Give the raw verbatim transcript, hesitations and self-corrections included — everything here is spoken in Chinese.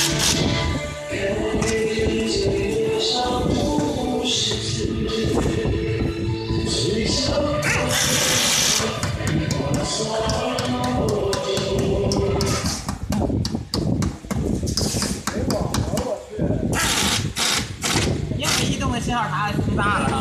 没广告，我去！因为移动的信号拿的太大了。